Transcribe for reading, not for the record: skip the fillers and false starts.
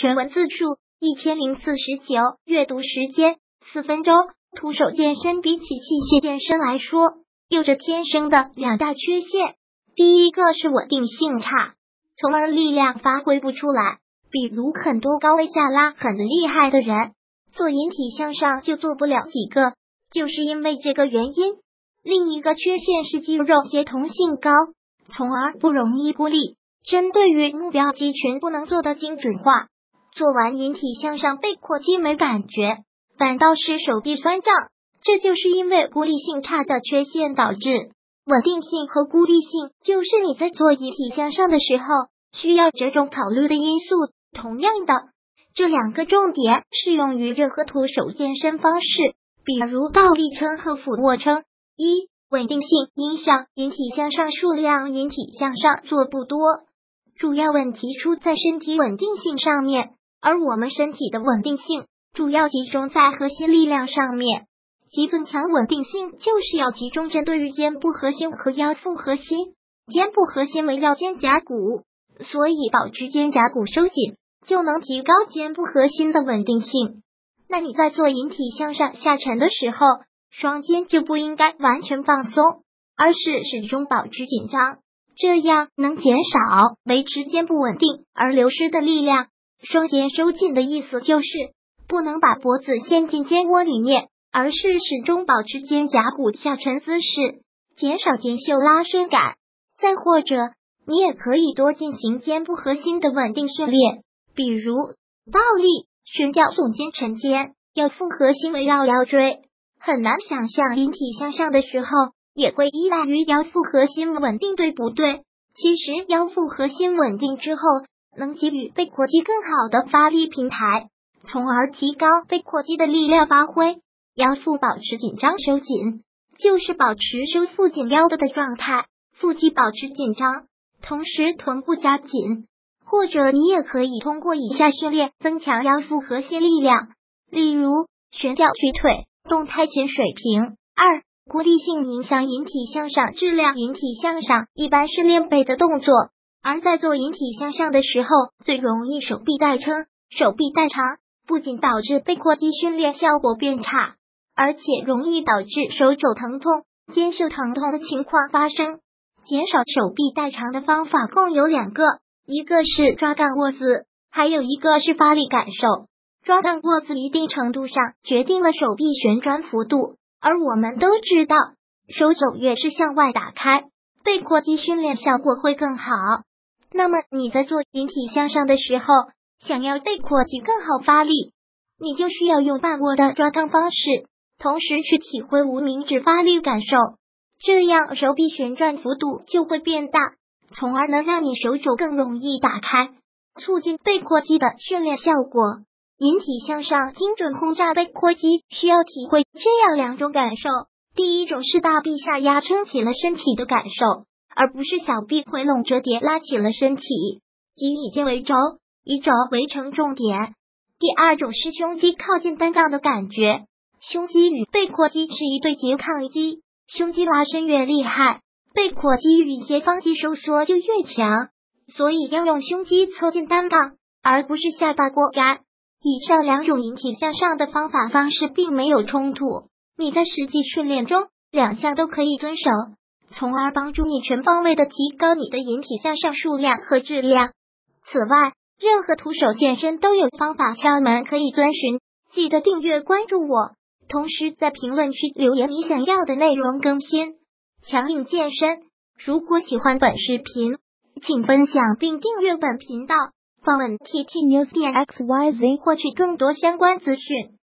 全文字数1049，阅读时间4分钟。徒手健身比起器械健身来说，有着天生的2大缺陷。第一个是稳定性差，从而力量发挥不出来。比如很多高位下拉很厉害的人，做引体向上就做不了几个，就是因为这个原因。另一个缺陷是肌肉协同性高，从而不容易孤立。针对于目标肌群不能做的精准化，做完引体向上被阔肌没感觉，反倒是手臂酸胀，这就是因为孤立性差的缺陷导致。稳定性和孤立性就是你在做引体向上的时候需要这种考虑的因素。同样的，这2个重点适用于任何徒手健身方式，比如倒立撑和俯卧撑。1. 稳定性影响引体向上数量，引体向上做不多，主要问题出在身体稳定性上面，而我们身体的稳定性主要集中在核心力量上面。其增强稳定性就是要集中针对于肩部核心和腰腹核心。肩部核心围绕肩胛骨，所以保持肩胛骨收紧就能提高肩部核心的稳定性。那你在做引体向上下沉的时候，双肩就不应该完全放松，而是始终保持紧张，这样能减少维持肩部稳定而流失的力量。双肩收紧的意思就是不能把脖子陷进肩窝里面，而是始终保持肩胛骨下沉姿势，减少肩袖拉伸感。再或者，你也可以多进行肩部核心的稳定训练，比如倒立、悬吊、耸肩、沉肩，腰腹核心围绕腰椎。很难想象引体向上的时候也会依赖于腰腹核心稳定，对不对？其实腰腹核心稳定之后，能给予背阔肌更好的发力平台，从而提高背阔肌的力量发挥。腰腹保持紧张收紧，就是保持收腹紧腰的状态，腹肌保持紧张，同时臀部夹紧。或者你也可以通过以下训练增强腰腹核心力量，例如悬吊、举腿、动态前水平。2. 孤立性影响引体向上质量。引体向上一般是练背的动作，而在做引体向上的时候最容易手臂代撑、手臂代偿，不仅导致背阔肌训练效果变差，而且容易导致手肘疼痛、肩袖疼痛的情况发生。减少手臂代偿的方法共有2个，一个是抓杠卧姿，还有一个是发力感受。抓杠卧姿一定程度上决定了手臂旋转幅度，而我们都知道，手肘越是向外打开，背阔肌训练效果会更好。那么你在做引体向上的时候，想要背阔肌更好发力，你就需要用半卧的抓杠方式，同时去体会无名指发力感受，这样手臂旋转幅度就会变大，从而能让你手肘更容易打开，促进背阔肌的训练效果。引体向上精准轰炸背阔肌需要体会这样2种感受。第一种是大臂下压撑起了身体的感受，而不是小臂回拢折叠拉起了身体，即以肩为轴，以肘为承重点。第二种是胸肌靠近单杠的感觉，胸肌与背阔肌是一对拮抗肌，胸肌拉伸越厉害，背阔肌与斜方肌收缩就越强，所以要用胸肌凑近单杠，而不是下巴过杆。以上2种引体向上的方法方式并没有冲突，你在实际训练中2项都可以遵守，从而帮助你全方位的提高你的引体向上数量和质量。此外，任何徒手健身都有方法窍门可以遵循，记得订阅关注我，同时在评论区留言你想要的内容更新。强硬健身，如果喜欢本视频，请分享并订阅本频道。访问 ttnews.xyz 获取更多相关资讯。